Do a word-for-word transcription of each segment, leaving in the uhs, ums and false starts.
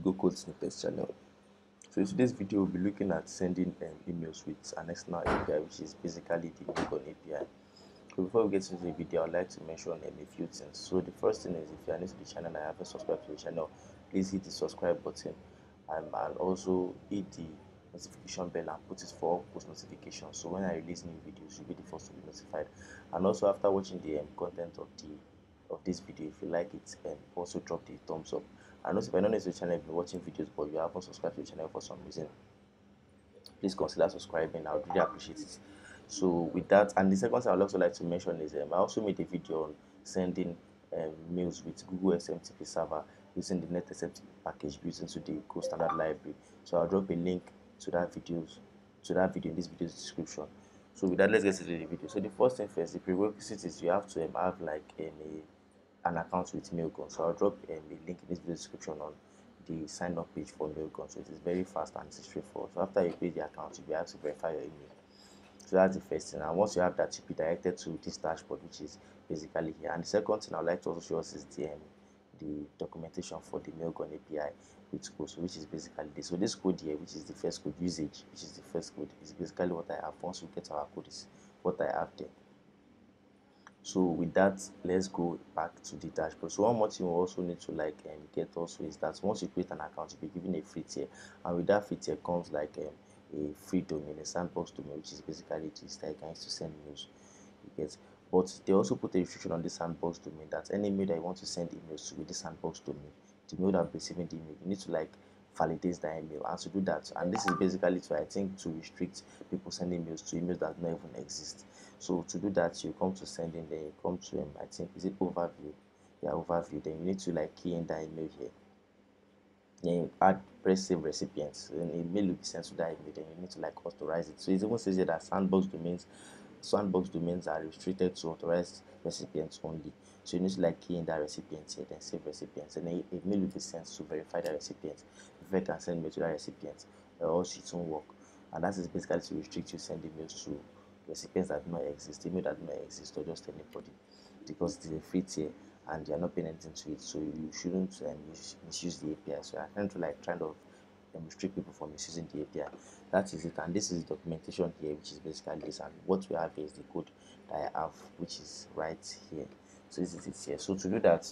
Go Code Snippets channel. So in today's video, we'll be looking at sending um, emails with an external A P I, which is basically the Mailgun A P I. So before we get into the video, I'd like to mention um, a few things. So the first thing is, if you are new to the channel and I haven't subscribed to the channel, please hit the subscribe button um, and also hit the notification bell and put it for post notifications. So when I release new videos, you'll be the first to be notified. And also, after watching the um, content of the of this video, if you like it, and also drop the thumbs up. And also, if you're not new to the channel, if you're watching videos but you haven't subscribed to the channel for some reason, please consider subscribing. I would really appreciate it. So with that, and the second thing I'd also like to mention is um, I also made a video on sending um, mails with Google S M T P server using the net S M T P package built into the Go standard library. So I'll drop a link to that videos to that video in this video's description. So with that, let's get into the video. So the first thing first, the prerequisite is you have to um, have like um, a an account with Mailgun. So I'll drop um, a link in this video description on the sign up page for Mailgun. So it is very fast and straightforward. So after you create the account, you'll be able to verify your email. So that's the first thing. And once you have that, you'll be directed to this dashboard, which is basically here. And the second thing I'd like to also show us is the, um, the documentation for the Mailgun A P I with code, which is basically this. So this code here, which is the first code usage, which is the first code, is basically what I have. Once we get our code, is what I have there. So with that, let's go back to the dashboard. So one more thing we also need to like and um, get also is that once you create an account, you'll be given a free tier, and with that free tier comes like um, a free domain, a sandbox domain, which is basically just like I used to send news. You get, but they also put a restriction on this sandbox domain that any mail that you want to send emails to with this sandbox domain, the mail that receiving the email, you need to like validate that email. And to do that, and this is basically to I think to restrict people sending emails to emails that don't even exist. So to do that, you come to sending, then you come to um, I think is it overview? Yeah, overview. Then you need to like key in that email here. Then you add press save recipients. Then email will be sent to that email. Then you need to like authorize it. So it even says here that sandbox domains, sandbox domains are restricted to authorized recipients only. So you need to like key in that recipient here, then save recipients, and then a mail will be sent to verify that recipient. If I can send mail to that recipient, or else it won't work. And that is basically to restrict you sending mails to recipients that do not exist, email that do not exist, or just anybody, because it is a free tier and you are not paying anything to it. So you shouldn't um, misuse the A P I. So I trying to like trying to um, restrict people from misusing the A P I. That is it. And this is the documentation here, which is basically this. And what we have is the code that I have, which is right here. So this is it here. So to do that,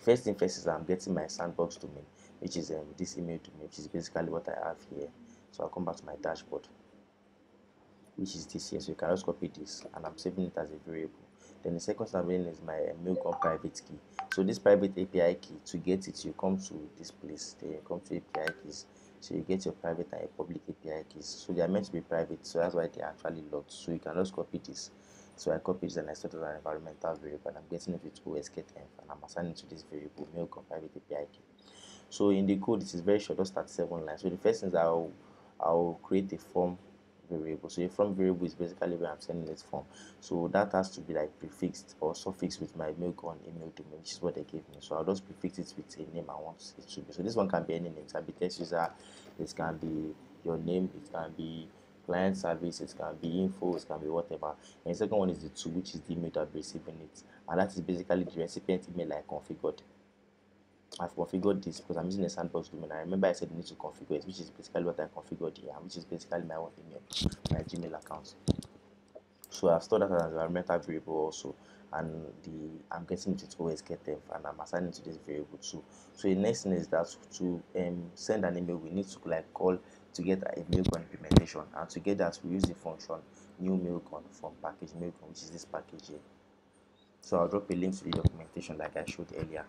first thing first is I'm getting my sandbox domain, which is um, this email domain, which is basically what I have here. So I'll come back to my dashboard, which is this here. So you can just copy this, and I'm saving it as a variable. Then the second domain is my Mailgun private key. So this private A P I key, to get it, you come to this place. Then you come to A P I keys. So you get your private and your public A P I keys. So they are meant to be private, so that's why they are actually locked. So you can just copy this. So I copied this and I set it as an environmental variable, and I'm getting it with O S get env, and I'm assigning to this variable Mailgun private A P I key. So in the code, this is very short, just thirty-seven lines. So the first thing is I'll I'll create a form variable. So a form variable is basically where I'm sending this form. So that has to be like prefixed or suffixed with my Mailgun email domain, which is what they gave me. So I'll just prefix it with a name I want it to be. So this one can be any name. It can be test user, it can be your name, it can be client service, it can be info, it can be whatever. And the second one is the to, which is the email that receiving it, and that is basically the recipient email I configured. I've configured this because I'm using a sandbox domain. I remember I said you need to configure it, which is basically what I configured here, which is basically my own email, my Gmail account. So I've stored that as an environmental variable also, and the I'm getting it to O S get env, and I'm assigning to this variable too. So the next thing is that to um, send an email, we need to like call to get a Mailgun implementation, and to get that we use the function new Mailgun from package Mailgun, which is this package here. So I'll drop a link to the documentation like I showed earlier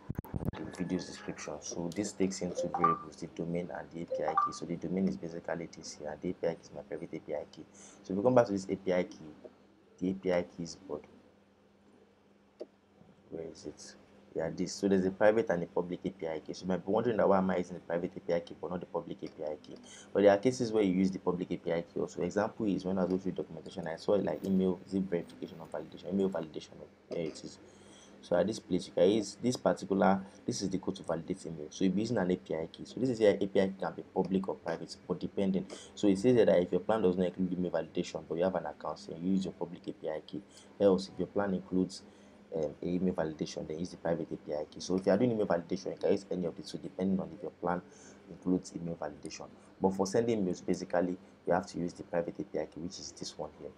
in the video's description. So this takes into variables the domain and the A P I key. So the domain is basically this here, and the A P I key is my private A P I key. So if we come back to this A P I key, the A P I keys board, where is it? Yeah, this. So there's a private and a public A P I key. So you might be wondering that why am I using the private A P I key but not the public A P I key? But there are cases where you use the public A P I key also. Example is when I go through documentation, I saw like email, zip verification or validation, email validation. There it is. So at this place, you can use this particular, this is the code to validate email. So you'll be using an A P I key. So this is your A P I key, can be public or private, but depending. So it says that if your plan does not include email validation, but you have an account, so you use your public A P I key. Else, if your plan includes um, email validation, then use the private A P I key. So if you are doing email validation, you can use any of the two depending on if your plan includes email validation. But for sending mails, basically you have to use the private A P I key, which is this one here.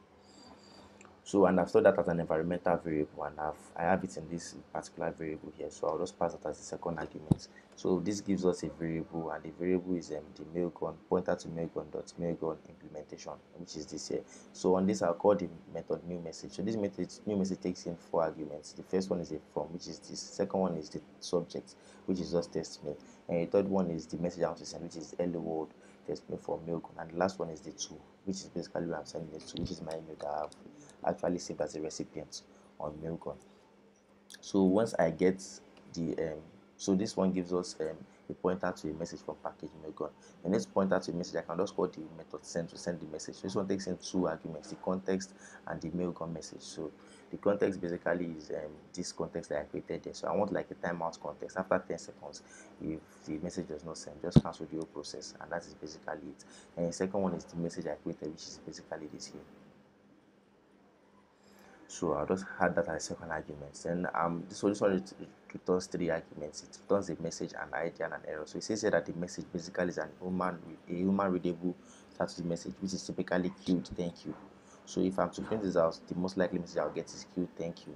So, and I've stored that as an environmental variable, and I've, I have it in this particular variable here. So I'll just pass that as the second argument. So this gives us a variable, and the variable is um, the Mailgun pointer to Mailgun dot Mailgun implementation, which is this here. So on this, I'll call the method new message. So this method new message takes in four arguments. The first one is a from, which is this. Second one is the subject, which is just test mail, and the third one is the message I want to send, which is hello world test mail for Mailgun, and the last one is the two, which is basically where I'm sending it to, which is my email that I have actually saved as a recipient on Mailgun. So once I get the um, so this one gives us um, a pointer to a message from package Mailgun. The next pointer to a message, I can just call the method send to send the message. So this one takes in two arguments, the context and the Mailgun message. So the context basically is um, this context that I created there. So I want like a timeout context. After ten seconds, if the message does not send, just cancel the whole process, and that is basically it. And the second one is the message I created, which is basically this here. So I'll just add that as a second argument. And um, so this one returns three arguments. It returns a message, an I D, and an error. So it says here that the message basically is an human, a human readable status message, which is typically cute, thank you. So if I'm to print this out, the most likely message I'll get is cute, thank you.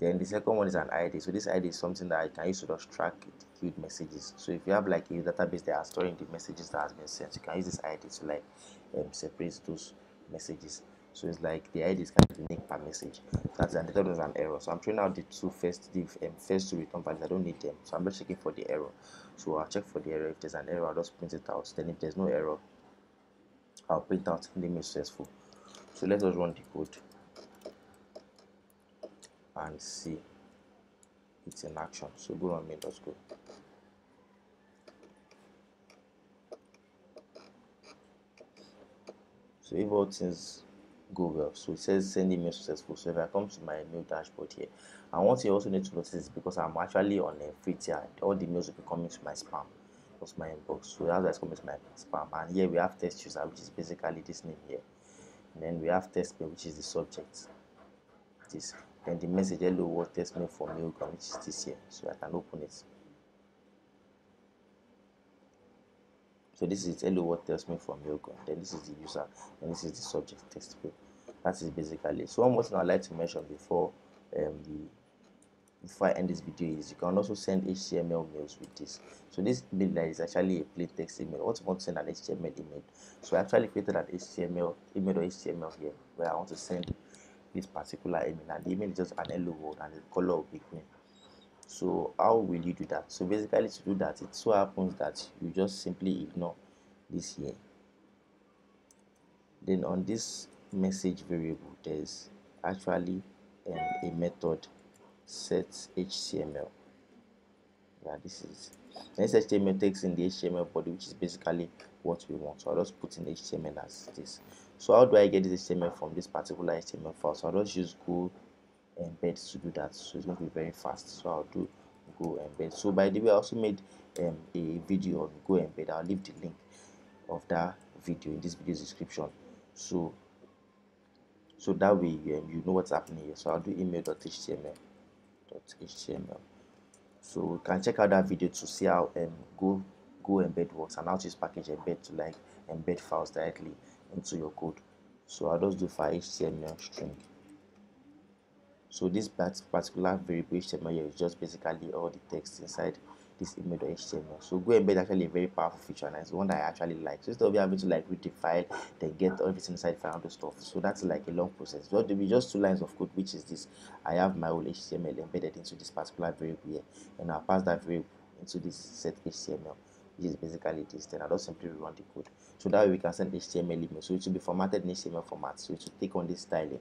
Then the second one is an I D. So this I D is something that I can use to just track the cute messages. So if you have like a database that are storing the messages that has been sent, you can use this I D to like um, separate those messages. So it's like the I D is kind of unique per message. That's and the third one is an error. So I'm trying out the two first, the um, first two return values. I don't need them, so I'm just checking for the error. So I'll check for the error. If there's an error, I'll just print it out. Then if there's no error, I'll print out the mail successful. So let us run the code and see it's in action. So go on mail dot go. So if all things go well, so it says sending mail successful. So if I come to my mail dashboard here, and what you also need to notice is because I'm actually on a free tier, all the mails will be coming to my spam, that's my inbox. So that's coming to my spam, and here we have test user, which is basically this name here, and then we have test mail, which is the subject, this, then the message hello world test mail for Mailgun, which is this here. So I can open it. So this is hello world test mail for Mailgun. Then this is the user, and this is the subject test mail. That is basically. So one more thing I'd like to mention before um the before I end this video is you can also send H T M L mails with this. So this builder is actually a plain text email. What I want to send an H T M L email. So I actually created an H T M L email or H T M L here where I want to send this particular email, and the email is just an hello world and the color will be green. So how will you do that? So basically to do that, it so happens that you just simply ignore this here. Then on this message variable, there's actually um, a method set H T M L. Yeah, this is this H T M L takes in the H T M L body, which is basically what we want. So I'll just put in H T M L as this. So how do I get this H T M L from this particular H T M L file? So I'll just use Go Embed to do that. So it's going to be very fast. So I'll do Go Embed. So by the way, I also made um, a video on Go Embed. I'll leave the link of that video in this video's description. So so that way um, you know what's happening here. So I'll do email dot H T M L dot H T M L. So you can check out that video to see how um, Go Go Embed works and how to use package embed to like embed files directly into your code. So I'll just do file H T M L string. So this particular variable H T M L here is just basically all the text inside this email dot H T M L. So Go Embed is actually a very powerful feature, and it's one that I actually like. So instead of having to like read the file, then get everything inside file and the stuff. So that's like a long process. So there'll be just two lines of code, which is this. I have my whole H T M L embedded into this particular variable here, and I'll pass that variable into this set H T M L, which is basically this. Then I'll just simply rerun the code. So that way we can send H T M L email. So it will be formatted in H T M L format. So it will take on this styling,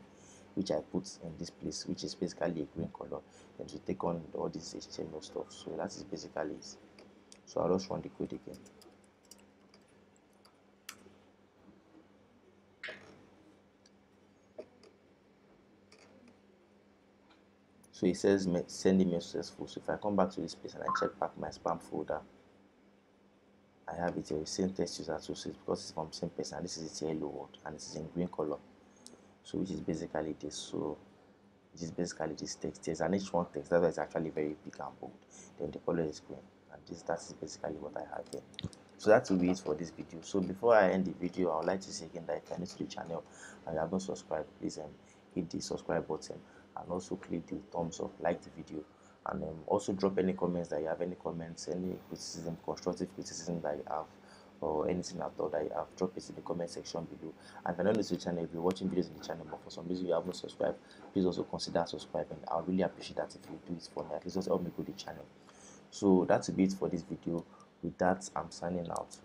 which I put in this place, which is basically a green color, and to take on all this H T M L stuff. So that is basically it. So I'll just run the code again. So it says sending mail successful. So if I come back to this place and I check back my spam folder, I have it here with same test user too, so it's because it's from same person. This is its yellow word and it's in green color. So which is basically this. So which is basically this text. There's an H one text, that's why it's actually very big and bold. Then the color is green, and this that's basically what I have here. So that will be it for this video. So before I end the video, I would like to say again that if you're new to the channel and you have not subscribed, please um, hit the subscribe button and also click the thumbs up, like the video, and um, also drop any comments that you have, any comments, any criticism, constructive criticism that you have, or anything at all that you have, drop it in the comment section below. And if you're not new to the channel, if you're watching videos in the channel but for some reason you haven't subscribed, please also consider subscribing. I really appreciate that if you do it for me. At least just help me grow the channel. So that's a bit for this video. With that, I'm signing out.